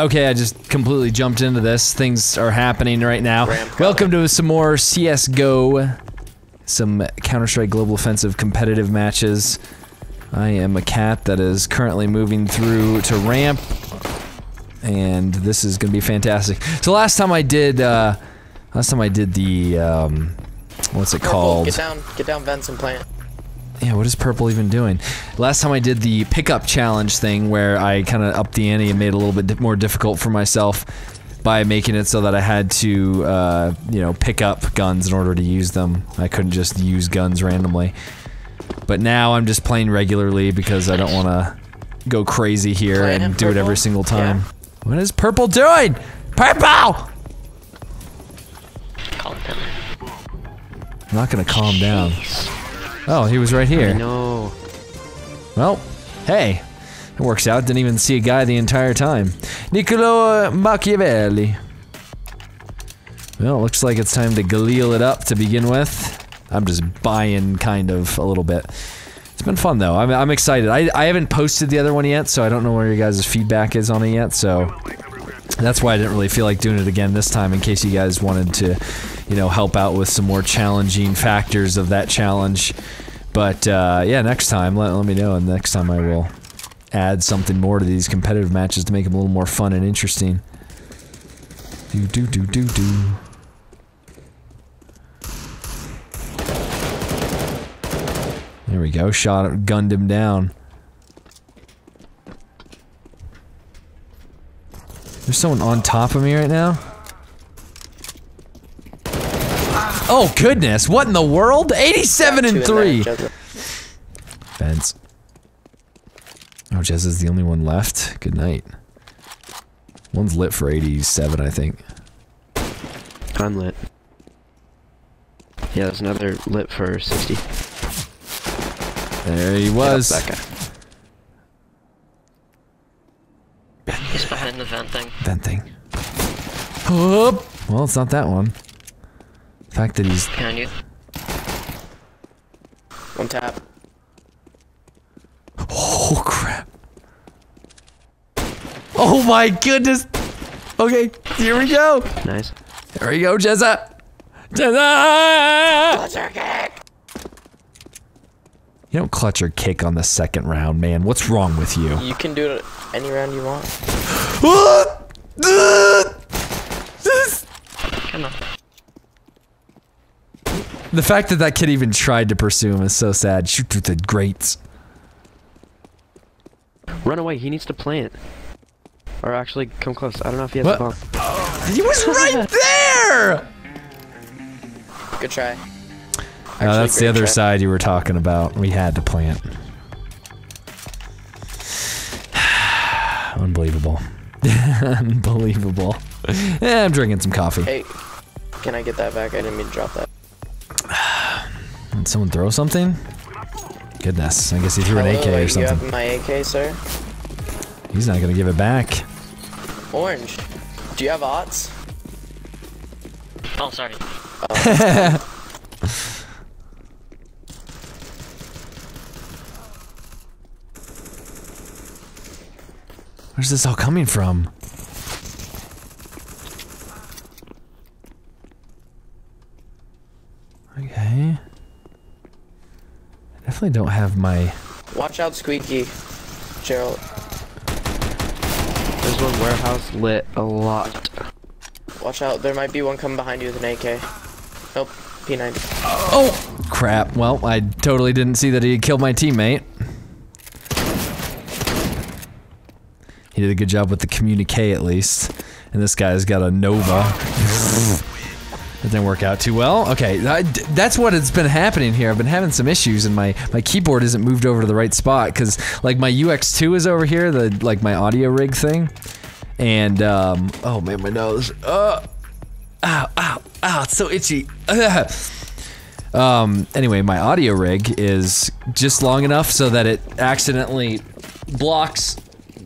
Okay, I just completely jumped into this. Things are happening right now. Welcome to some more CSGO. Some Counter-Strike Global Offensive competitive matches. I am a cat that is currently moving through to ramp. And this is gonna be fantastic. So last time I did the, what's it called? Get down vents and plant. Yeah, what is purple even doing? Last time I did the pickup challenge thing where I kind of upped the ante and made it a little bit more difficult for myself by making it so that I had to, you know, pick up guns in order to use them. I couldn't just use guns randomly. But now I'm just playing regularly because I don't want to go crazy here and do it every single time. Yeah. What is purple doing? Purple! Calm down. I'm not gonna calm down. Oh, he was right here. No. Well, hey, it works out. Didn't even see a guy the entire time. Niccolo Machiavelli. Well, looks like it's time to galil it up to begin with. I'm just buying kind of a little bit. It's been fun though. I'm excited. I haven't posted the other one yet, so I don't know where your guys' feedback is on it yet. So that's why I didn't really feel like doing it again this time, in case you guys wanted to, you know, help out with some more challenging factors of that challenge. But, yeah, next time, let me know, and next time I will add something more to these competitive matches to make them a little more fun and interesting. Do-do-do-do-do. There we go, shot, gunned him down. There's someone on top of me right now. Oh goodness, what in the world? 87 and 3! Fence. Oh, Jez is the only one left. Good night. One's lit for 87, I think. I'm lit. Yeah, there's another lit for 60. There he was. Yep, that guy. He's behind the vent thing. Vent thing. Oh! Well, it's not that one. The fact that he's behind you. One tap. Oh crap! Oh my goodness! Okay, here we go. Nice. There we go, Jezza. Jezza! Clutcher kick. You don't clutcher kick on the second round, man. What's wrong with you? You can do it any round you want. Come on. The fact that that kid even tried to pursue him is so sad. Shoot through the grates. Run away, he needs to plant. Or actually, come close. I don't know if he has a bomb. He was right there! Good try. Actually, that's the other side you were talking about. We had to plant. Unbelievable. Unbelievable. Yeah, I'm drinking some coffee. Hey, can I get that back? I didn't mean to drop that. Did someone throw something? Goodness, I guess he threw an AK or something. You have my AK, sir? He's not gonna give it back. Orange, do you have odds? Oh, sorry. Oh. Where's this all coming from? Okay. I definitely don't have my... Watch out, Squeaky. Gerald. There's one warehouse lit a lot. Watch out, there might be one coming behind you with an AK. Nope, P90. Oh! Crap, well, I totally didn't see that he had killed my teammate. He did a good job with the communique, at least. And this guy's got a Nova. That didn't work out too well. Okay, that's what has been happening here. I've been having some issues, and my keyboard isn't moved over to the right spot, because, like, my UX2 is over here, like, my audio rig thing. And, oh man, my nose. Ow, ow, ow, it's so itchy. Anyway, my audio rig is just long enough so that it accidentally blocks...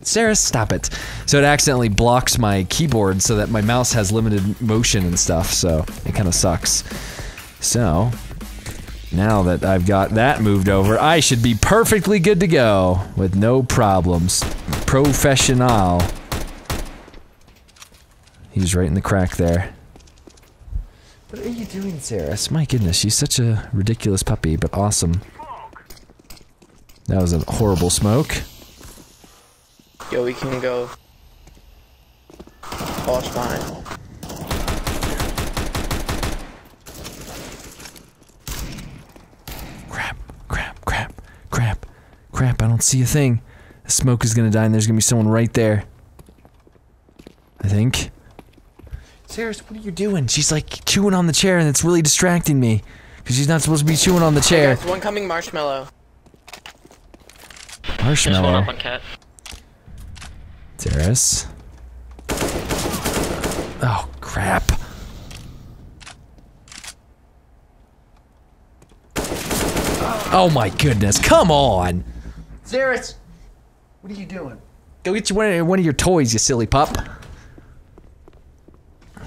Cerys, stop it. So it accidentally blocks my keyboard so that my mouse has limited motion and stuff, so it kind of sucks. So, now that I've got that moved over, I should be perfectly good to go with no problems. Professional. He's right in the crack there. What are you doing, Cerys? My goodness, she's such a ridiculous puppy, but awesome. That was a horrible smoke. Yo, we can go... all spawn. Crap, I don't see a thing. The smoke is gonna die and there's gonna be someone right there. I think. Cerys, what are you doing? She's like chewing on the chair and it's really distracting me. Because she's not supposed to be chewing on the chair. There's one coming marshmallow. Marshmallow? There's one up on cat. Cerys. Oh, crap. Oh my goodness, come on! Cerys, what are you doing? Go get you one of your toys, you silly pup.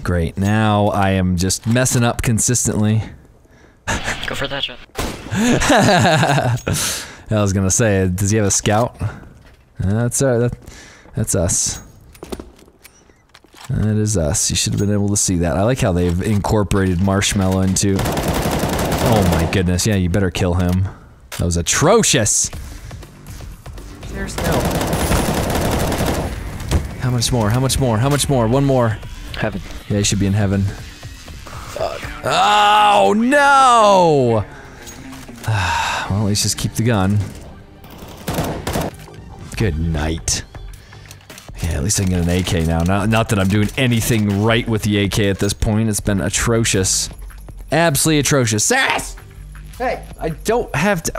Great, now I am just messing up consistently. Go for that shot. I was gonna say, does he have a scout? That's that's us. That is us. You should have been able to see that. I like how they've incorporated marshmallow into. Oh my goodness, yeah, you better kill him. That was atrocious! There's no. How much more? How much more? How much more? One more. Heaven. Yeah, he should be in heaven. Fuck. Oh no! Well, let's just keep the gun. Good night. Yeah, at least I can get an AK now. Not that I'm doing anything right with the AK at this point. It's been atrocious. Absolutely atrocious. Cerys! Hey, I don't have to.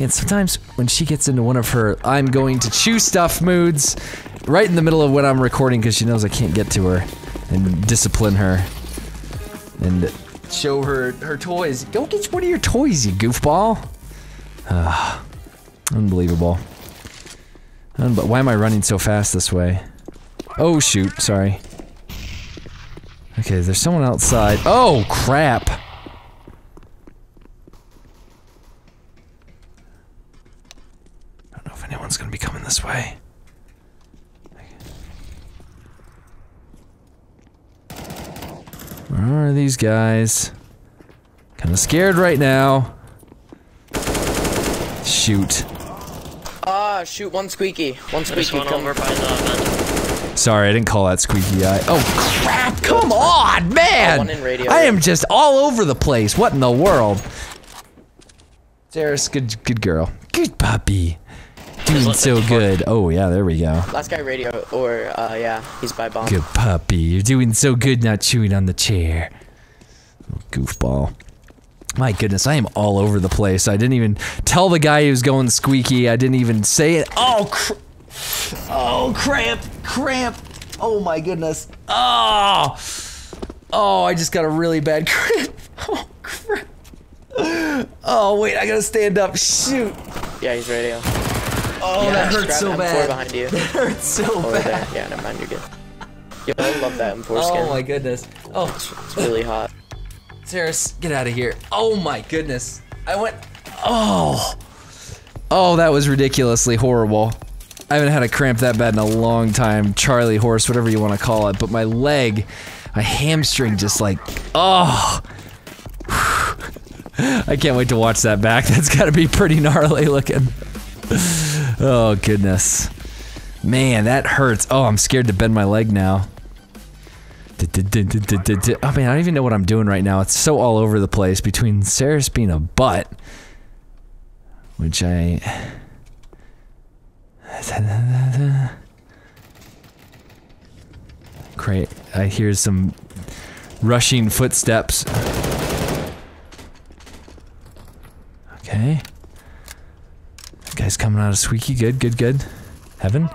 Man, sometimes when she gets into one of her I'm going to chew stuff moods, right in the middle of when I'm recording because she knows I can't get to her and discipline her and show her her toys. Go get one of your toys, you goofball. Unbelievable. But why am I running so fast this way? Oh shoot, sorry. Okay, there's someone outside. Oh crap! Anyone's gonna be coming this way. Where are these guys? Kinda scared right now. Shoot. Ah, shoot, one squeaky. One over by the vent. Sorry, I didn't call that squeaky eye. Oh crap, come on, man! One in radio. I am just all over the place, what in the world? Cerys, good girl. Good puppy. Doing so good. Oh yeah, there we go. Last guy radio, or yeah, he's by bomb. Good puppy, you're doing so good not chewing on the chair. Oh, goofball. My goodness, I am all over the place. I didn't even tell the guy he was going squeaky. I didn't even say it. Oh, cramp. Oh my goodness. Oh, I just got a really bad cramp. Oh crap. Oh wait, I gotta stand up. Shoot. Yeah, he's radio. Oh, yeah, that hurts so bad. That hurts so bad. Yeah, never mind, you're good. Yo, I love that M4 skin. Oh my goodness. Oh, it's really hot. Cerys, get out of here. Oh my goodness. I went. Oh, that was ridiculously horrible. I haven't had a cramp that bad in a long time. Charlie horse, whatever you want to call it. But my leg, my hamstring, just like I can't wait to watch that back. That's got to be pretty gnarly looking. Oh goodness. Man, that hurts. Oh, I'm scared to bend my leg now. Oh man, I don't even know what I'm doing right now. It's so all over the place between Cerys being a butt, which I... Great, I hear some rushing footsteps. Okay. Guy's coming out of squeaky. Good. Heaven.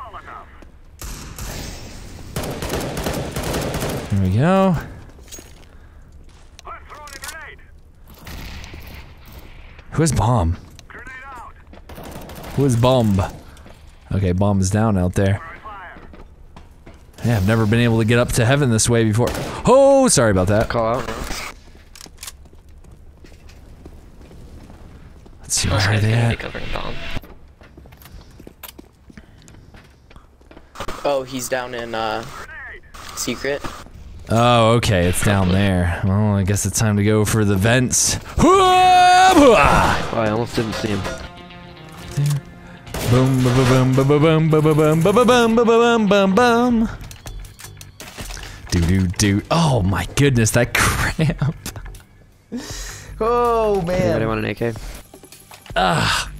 There we go. Who has bomb? Who has bomb? Okay, bomb is down out there. Yeah, I've never been able to get up to heaven this way before. Oh, sorry about that. Call out. Let's see where they at. Oh, he's down in, secret. Oh, okay, it's down there. Well, I guess it's time to go for the vents. I almost didn't see him. There. Boom, boom, boom, boom, boom, boom, boom, boom, boom, boom. Do do do. Oh my goodness, that cramp. Oh man. Anybody want an AK? Ah.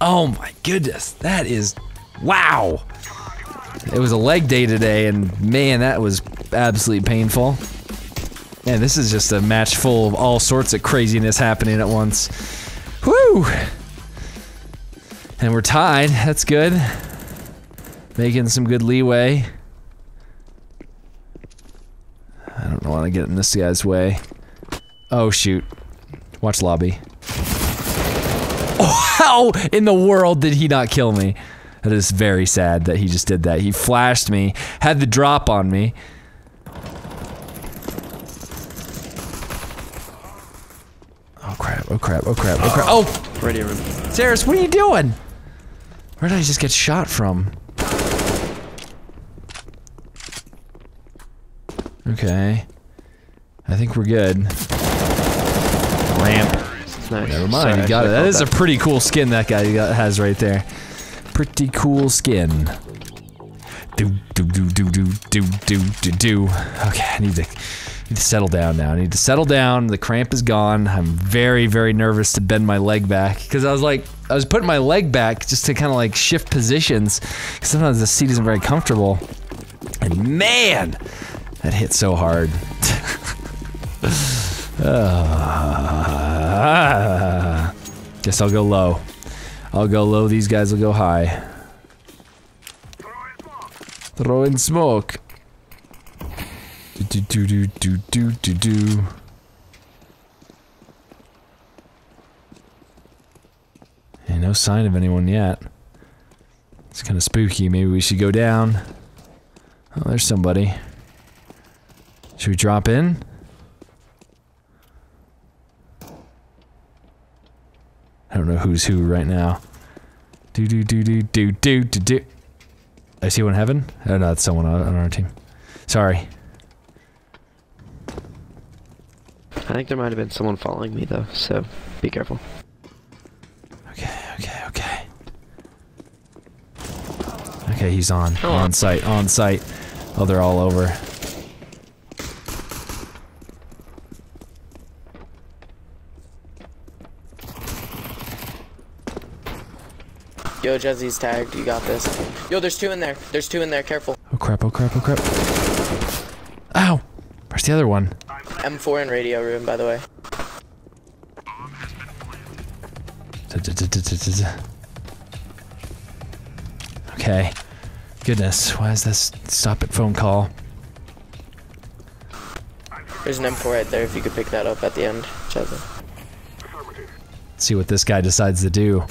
Oh my goodness, that is, wow. It was a leg day today, and man, that was absolutely painful. Man, this is just a match full of all sorts of craziness happening at once. Woo! And we're tied, that's good. Making some good leeway. I don't want to get in this guy's way. Oh shoot. Watch lobby. Oh, how in the world did he not kill me? That is very sad that he just did that. He flashed me, had the drop on me. Oh crap, oh crap, oh crap, oh crap. Oh! Radio room. Cerys, what are you doing? Where did I just get shot from? Okay. I think we're good. Ramp. Nice. Never mind, sorry, you got it. That is a pretty cool skin that guy has right there. Pretty cool skin. Do do do do do do do do do. Okay, I need to settle down now. I need to settle down. The cramp is gone. I'm very, very nervous to bend my leg back because I was putting my leg back just to kind of like shift positions. Sometimes the seat isn't very comfortable. And man, that hit so hard. Guess I'll go low. I'll go low, these guys will go high. Throw in smoke. Do do do do do do do. Hey, no sign of anyone yet. It's kind of spooky, maybe we should go down. Oh, there's somebody. Should we drop in? I don't know who's who right now. Do do do do do do do do. I see one in heaven? Oh no, it's someone on our team. Sorry. I think there might have been someone following me though, so be careful. Okay, okay, okay. Okay, he's on. Oh. On site, on site. Oh, they're all over. Yo, Jezzy's tagged. You got this. Yo, there's two in there. There's two in there. Careful. Oh crap! Oh crap! Oh crap! Ow! Where's the other one? M4 in radio room, by the way. Okay. Goodness, why is this stop at phone call? There's an M4 right there. If you could pick that up at the end, Jezzy. Let's see what this guy decides to do.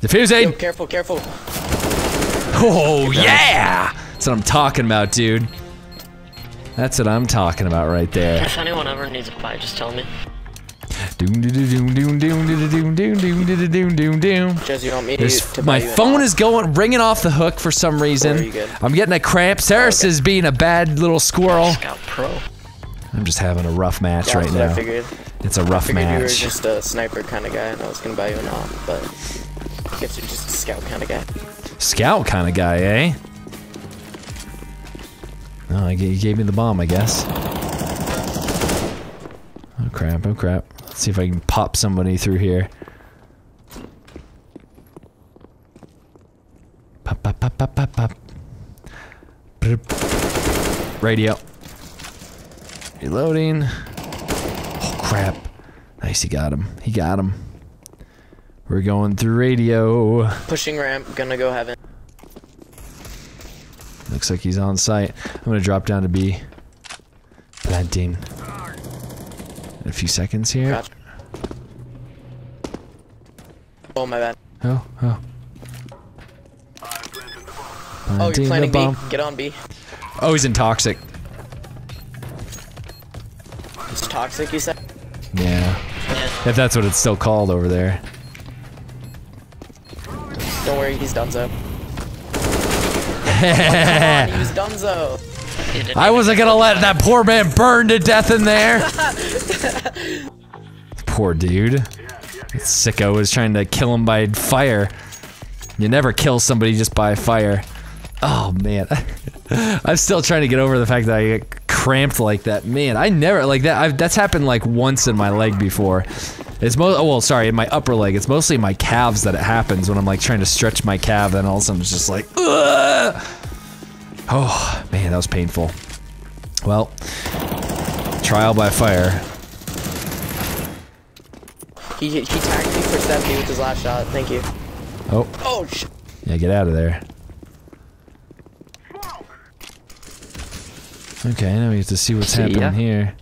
Defusing! Yo, careful, careful. Oh, yeah! That's what I'm talking about, dude. That's what I'm talking about right there. If anyone ever needs a buy, just tell me. My phone is going, ringing off the hook for some reason. I'm getting a cramp. Cerys is being a bad little squirrel. I'm just having a rough match right now. It's a rough match. I figured you were just a sniper kind of guy, and I was gonna buy you an off, but... I guess you're just a scout kind of guy. Scout kind of guy, eh? Oh, you gave me the bomb, I guess. Oh crap, oh crap. Let's see if I can pop somebody through here. Pop, pop, pop, pop, pop, pop. Radio. Reloading. Oh crap. Nice, he got him. He got him. We're going through radio. Pushing ramp, gonna go heaven. Looks like he's on site. I'm gonna drop down to B. Planting. In a few seconds here. Gotcha. Oh, my bad. Oh, oh. Oh, you're planting B. Get on B. Oh, he's in toxic. It's toxic, you said? Yeah. If that's what it's still called over there. Don't worry, he's done so. Yeah. Come on, use Dunzo. I wasn't gonna let that poor man burn to death in there. Poor dude. That sicko was trying to kill him by fire. You never kill somebody just by fire. Oh man, I'm still trying to get over the fact that I get cramped like that. Man, I never like that. That's happened like once in my leg before. It's in my upper leg. It's mostly my calves that it happens when I'm like trying to stretch my calf, and all of a sudden it's just like, ugh! Oh man, that was painful. Well, trial by fire. He tagged me for 70 with his last shot. Thank you. Oh. Oh sh. Yeah, get out of there. Okay, now we have to see what's happening here.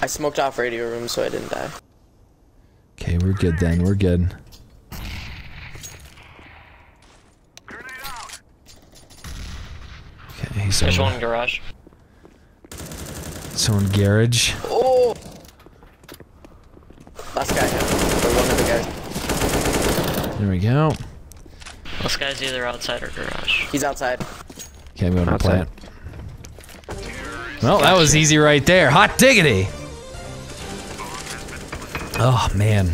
I smoked off radio room, so I didn't die. Okay, we're good then, we're good. Okay, he's over. There's one in garage. Someone garage. Oh! Last guy, or one of the guys. There we go. This guy's either outside or garage. He's outside. Okay, I'm going to plant. Well, that was easy right there. Hot diggity! Oh, man.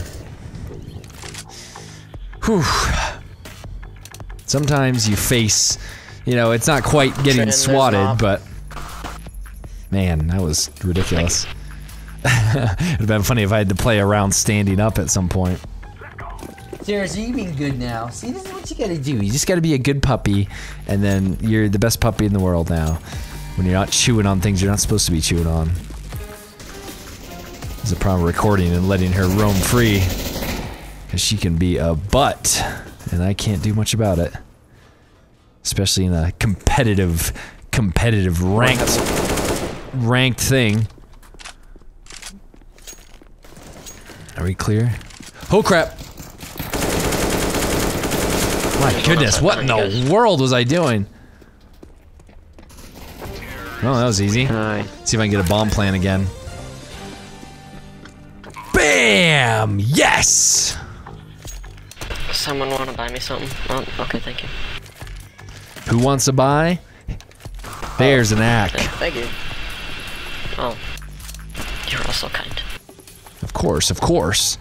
Whew. Sometimes you face, you know, it's not quite getting swatted, but... Man, that was ridiculous. It would have been funny if I had to play around standing up at some point. Cerys, you're being good now. See, this is what you gotta do. You just gotta be a good puppy, and then you're the best puppy in the world now. When you're not chewing on things you're not supposed to be chewing on. There's a problem recording and letting her roam free. Cause she can be a butt. And I can't do much about it. Especially in a competitive ranked thing. Are we clear? Oh crap! My goodness, what in the world was I doing? Oh, that was easy. Right. See if I can get a bomb plan again. BAM! Yes! Someone wanna buy me something? Oh, okay, thank you. Who wants to buy? There's an act. Okay, thank you. Oh. You're also kind. Of course, of course.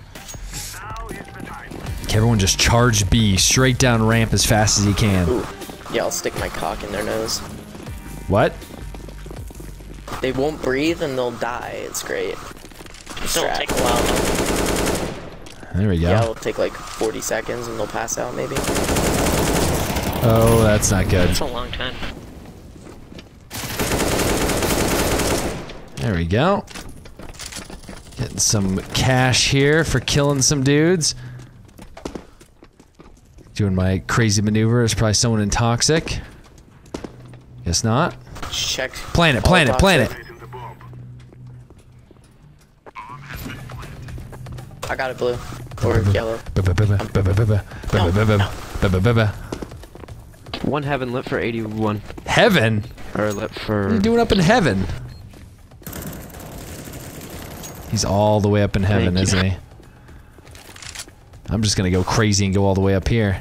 Okay, everyone just charge B, straight down ramp as fast as you can. Ooh. Yeah, I'll stick my cock in their nose. What? They won't breathe and they'll die. It's great. It'll take a while. There we go. Yeah, it'll take like 40 seconds and they'll pass out maybe. Oh, that's not good. That's a long time. There we go. Getting some cash here for killing some dudes. Doing my crazy maneuver. There's probably someone in toxic. Guess not. Check. Planet. I got it blue. Or yellow. One heaven lit for 81. Heaven? Or lit for... What are you doing up in heaven? He's all the way up in heaven, isn't he? I'm just gonna go crazy and go all the way up here.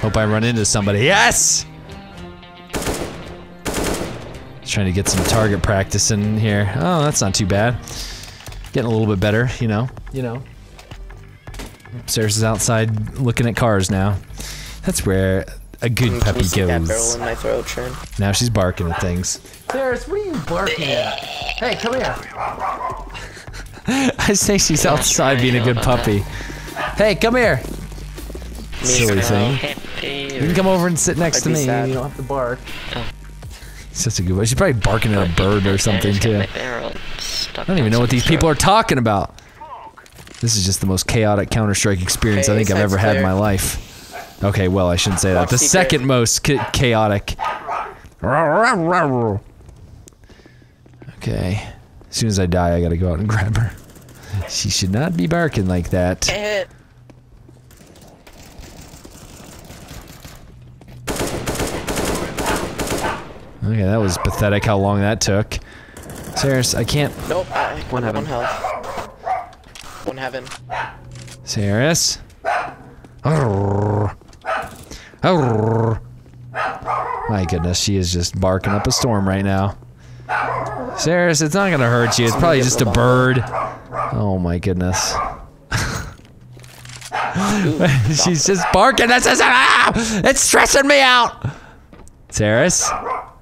Hope I run into somebody. Yes! Trying to get some target practice in here. Oh, that's not too bad. Getting a little bit better, you know. You know. Cerys is outside looking at cars now. That's where a good puppy goes. That barrel in my throat, Sharon. Now she's barking at things. Cerys, what are you barking at? Hey, come here. I say she's outside being a good puppy. Hey, come here. Silly thing. You can come over and sit next to me. Sad. You don't have to bark. Oh. Such a good one. She's probably barking at a bird or something too. I don't even know what these people are talking about. This is just the most chaotic Counter-Strike experience I think I've ever had in my life. Okay, well, I shouldn't say that. The second most chaotic. Okay. As soon as I die, I gotta go out and grab her. She should not be barking like that. Okay, that was pathetic how long that took. Cerys, I can't. Nope, one heaven. One heaven. Cerys. Arr. Arr. My goodness, she is just barking up a storm right now. Cerys, it's not gonna hurt you. It's probably just a bird. Oh my goodness. She's just barking. That's just, ah! It's stressing me out. Cerys. Oh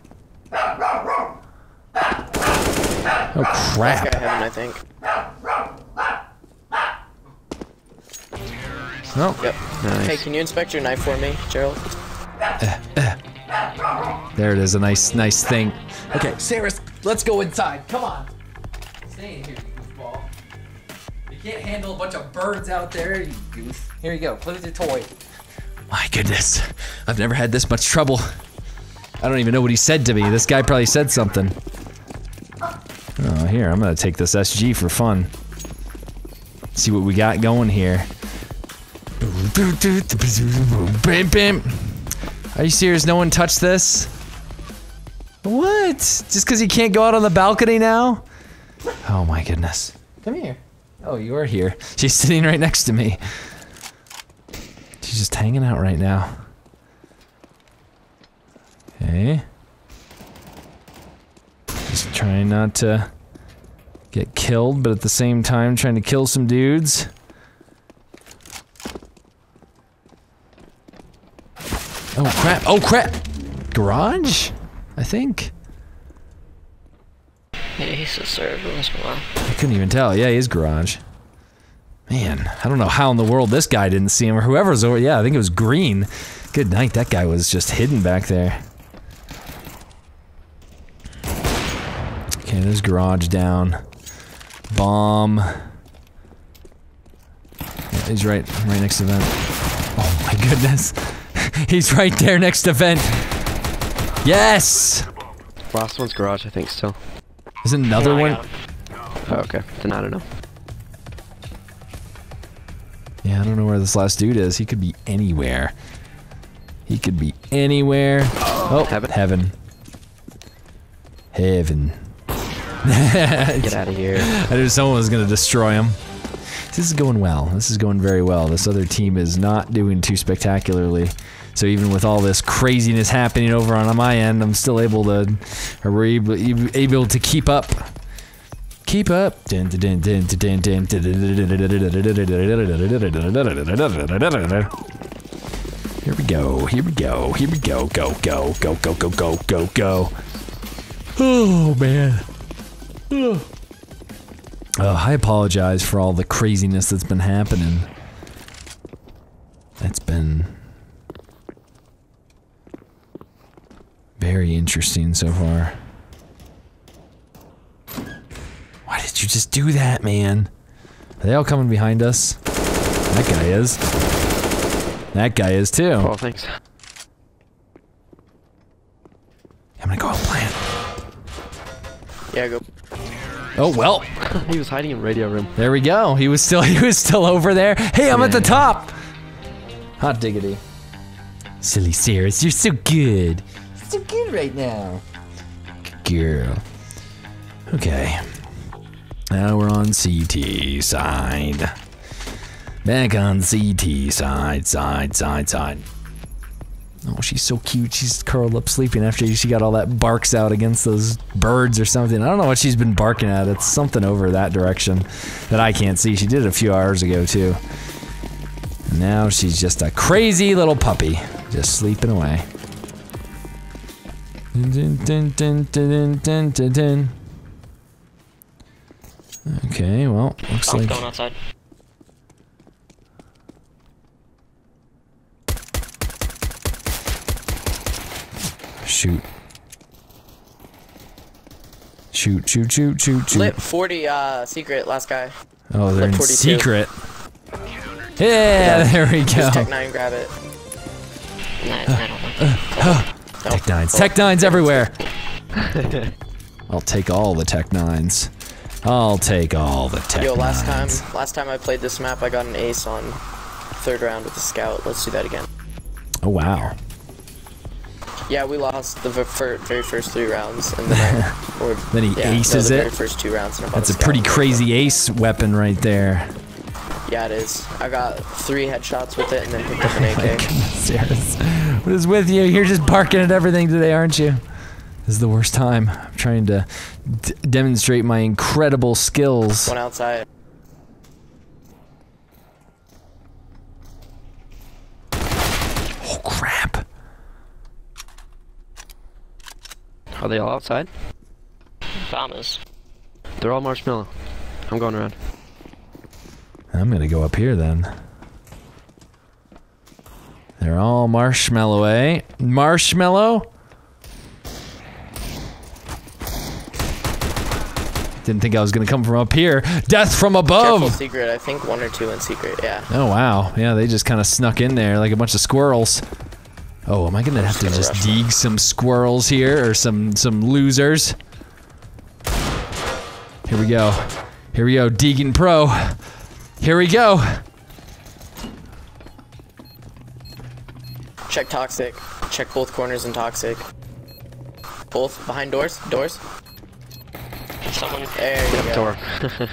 crap. That's gonna happen, I think. Nope. Yep. Nice. Hey, can you inspect your knife for me, Gerald? There it is, a nice thing. Okay, Cerys, let's go inside. Come on. Stay in here, you goofball. You can't handle a bunch of birds out there, you goof. Here you go, play with your toy. My goodness, I've never had this much trouble. I don't even know what he said to me. This guy probably said something. Oh, here, I'm gonna take this SG for fun. See what we got going here. Bam, bam. Are you serious? No one touched this? What? Just because you can't go out on the balcony now? Oh my goodness. Come here. Oh, you are here. She's sitting right next to me. She's just hanging out right now. Okay. Just trying not to get killed, but at the same time trying to kill some dudes. Oh crap, oh crap! Garage? I think. Yeah, he's a server once in a while. I couldn't even tell, yeah, he is garage. Man, I don't know how in the world this guy didn't see him, or whoever's over, yeah, I think it was green. Good night, that guy was just hidden back there. Okay, there's garage down. Bomb. Yeah, he's right next to vent. Oh my goodness. He's right there next to vent. Yes! Last one's garage, I think, still. There's another one. Oh, okay. Then I don't know. Yeah, I don't know where this last dude is. He could be anywhere. He could be anywhere. Oh, heaven. Heaven. Get out of here. I knew someone was gonna destroy him. This is going well. This is going very well. This other team is not doing too spectacularly. So even with all this craziness happening over on my end, I'm still able to, we're able to keep up. Keep up. Here we go. Here we go. Here we go. Go, go, go, go, go, go, go, go. Oh, man. Oh. I apologize for all the craziness that's been happening. That's been very interesting so far. Why did you just do that, man? Are they all coming behind us? That guy is. That guy is too. Oh, thanks. I'm gonna go out and plant. Yeah, go. Oh well. He was hiding in radio room. There we go. He was still over there. Hey, I'm at the top. Hot diggity. Silly Cerys, you're so good. So good right now. Good girl. Okay. Now we're on CT side. Back on CT side. Oh, she's so cute. She's curled up sleeping after she got all that barks out against those birds or something. I don't know what she's been barking at. It's something over that direction that I can't see. She did it a few hours ago, too. And now she's just a crazy little puppy, just sleeping away. Okay, well, looks like... I'm going outside. Shoot. Shoot. Flip 40, secret, last guy. Oh, they're in secret. Yeah, there we go. Just Tech 9, grab it. I don't know. Tech 9s. Tech 9s everywhere! I'll take all the Tech 9s. I'll take all the Tech 9s. Yo, last time I played this map, I got an ace on 3rd round with the scout. Let's do that again. Oh, wow. Yeah, we lost the very first 3 rounds. And then, the very first 2 rounds. And that's a pretty crazy ace weapon right there. Yeah, it is. I got 3 headshots with it and then picked up an AK. Seriously. What is with you? You're just barking at everything today, aren't you? This is the worst time. I'm trying to demonstrate my incredible skills. One outside. Oh crap! Are they all outside? Thomas. They're all marshmallow. I'm going around. I'm gonna go up here then. They're all marshmallow, eh? Marshmallow? Didn't think I was gonna come from up here. Death from above! Careful, secret. I think one or two in secret, yeah. Oh wow. Yeah, they just kind of snuck in there like a bunch of squirrels. Oh, am I gonna have to just dig some squirrels here or some losers? Here we go. Here we go, Deegan Pro. Here we go. Check toxic. Check both corners and toxic. Both behind doors. Doors. Someone there you go.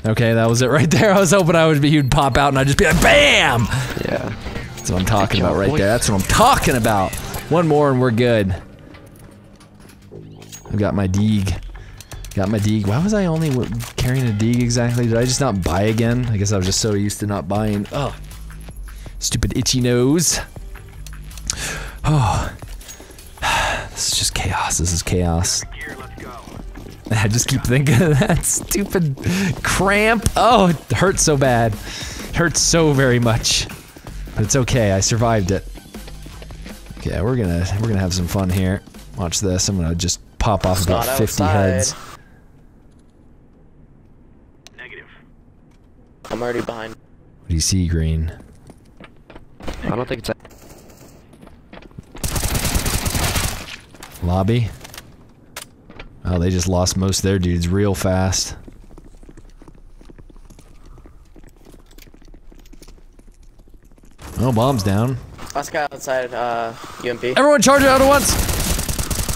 Okay, that was it right there. I was hoping I would be you'd pop out and I'd just be like BAM! Yeah. That's what I'm talking about right there. That's what I'm talking about. One more and we're good. I've got my deeg. Got my deeg. Why was I only carrying a deeg exactly? Did I just not buy again? I guess I was just so used to not buying. Oh. Stupid itchy nose. Oh. This is just chaos. This is chaos. I just keep thinking of that stupid cramp. Oh, it hurts so bad. It hurts so very much. But it's okay, I survived it. Okay, we're gonna have some fun here. Watch this, I'm gonna just pop off about 50 heads. Negative. I'm already behind. What do you see, Green? I don't think it's a lobby. Oh, they just lost most of their dudes real fast. Oh, bomb's down. Last guy outside, UMP. Everyone charge it out at once!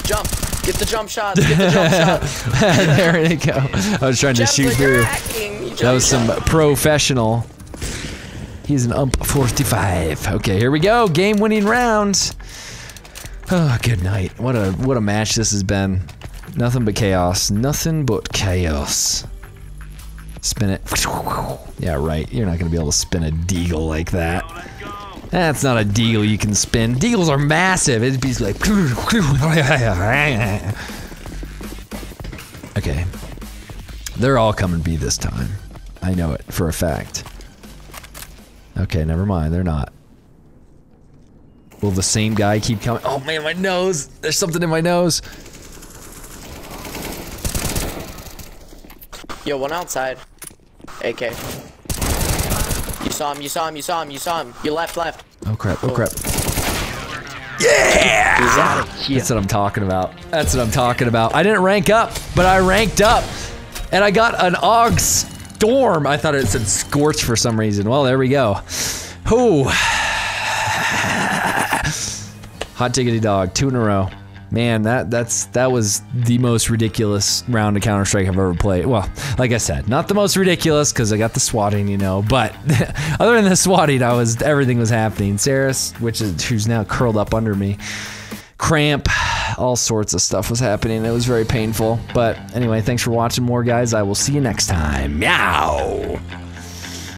Jump! Get the jump shots! Get the jump shots! There they go. I was trying to shoot through. That was some professional. He's an ump 45. Okay, here we go. Game-winning rounds. Oh, good night. What a match this has been. Nothing but chaos. Nothing but chaos. Spin it. Yeah, right. You're not gonna be able to spin a deagle like that. That's not a deagle you can spin. Deagles are massive. It'd be like. Okay. They're all coming B this time. I know it for a fact. Okay, never mind. They're not. Will the same guy keep coming? Oh man, my nose. There's something in my nose. Yo, one outside. AK. You saw him, you saw him, you saw him, you saw him. You left. Oh crap, oh crap. Yeah! That's what I'm talking about. That's what I'm talking about. I didn't rank up, but I ranked up. And I got an Og Storm. I thought it said Scorch for some reason. Well, there we go. Ooh. Hot diggity dog, 2 in a row. Man, that was the most ridiculous round of Counter-Strike I've ever played. Well, like I said, not the most ridiculous because I got the swatting, you know. But other than the swatting, everything was happening. Cerys, who's now curled up under me, cramp, all sorts of stuff was happening. It was very painful. But anyway, thanks for watching, more guys. I will see you next time. Meow.